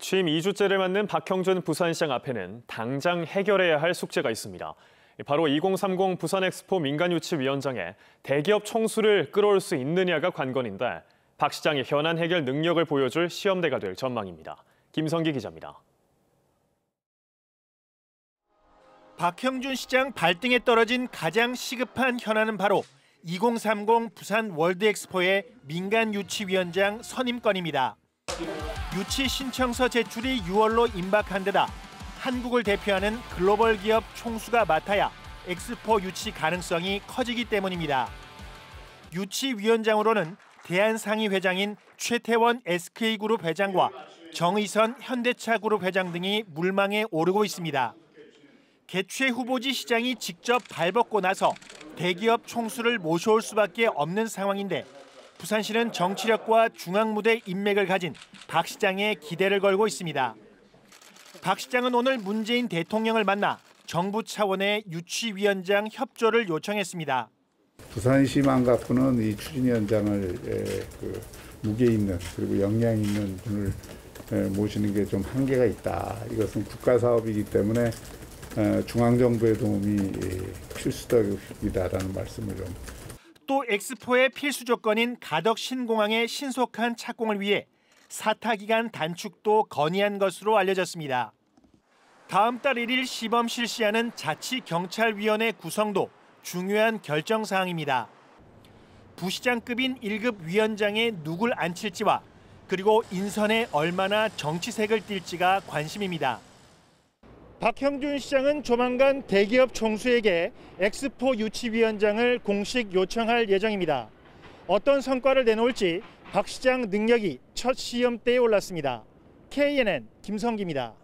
취임 2주째를 맞는 박형준 부산시장 앞에는 당장 해결해야 할 숙제가 있습니다. 바로 2030 부산엑스포 민간유치위원장에 대기업 총수를 끌어올 수 있느냐가 관건인데 박 시장이 현안 해결 능력을 보여줄 시험대가 될 전망입니다. 김성기 기자입니다. 박형준 시장 발등에 떨어진 가장 시급한 현안은 바로 2030 부산월드엑스포의 민간유치위원장 선임권입니다. 유치 신청서 제출이 6월로 임박한 데다 한국을 대표하는 글로벌 기업 총수가 맡아야 엑스포 유치 가능성이 커지기 때문입니다. 유치위원장으로는 대한상의 회장인 최태원 SK그룹 회장과 정의선 현대차그룹 회장 등이 물망에 오르고 있습니다. 개최 후보지 시장이 직접 발벗고 나서 대기업 총수를 모셔올 수밖에 없는 상황인데 부산시는 정치력과 중앙무대 인맥을 가진 박 시장의 기대를 걸고 있습니다. 박 시장은 오늘 문재인 대통령을 만나 정부 차원의 유치위원장 협조를 요청했습니다. 부산시만 갖고는 이 추진위원장을 무게 있는 그리고 역량 있는 분을 모시는 게 좀 한계가 있다. 이것은 국가 사업이기 때문에 중앙정부의 도움이 필수적이다라는 말씀을 좀. 또 엑스포의 필수 조건인 가덕 신공항의 신속한 착공을 위해 사타 기간 단축도 건의한 것으로 알려졌습니다. 다음 달 1일 시범 실시하는 자치경찰위원회 구성도 중요한 결정 사항입니다. 부시장급인 1급 위원장에 누굴 앉힐지와 그리고 인선에 얼마나 정치색을 띨지가 관심입니다. 박형준 시장은 조만간 대기업 총수에게 엑스포 유치위원장을 공식 요청할 예정입니다. 어떤 성과를 내놓을지 박 시장 능력이 첫 시험대에 올랐습니다. KNN 김성기입니다.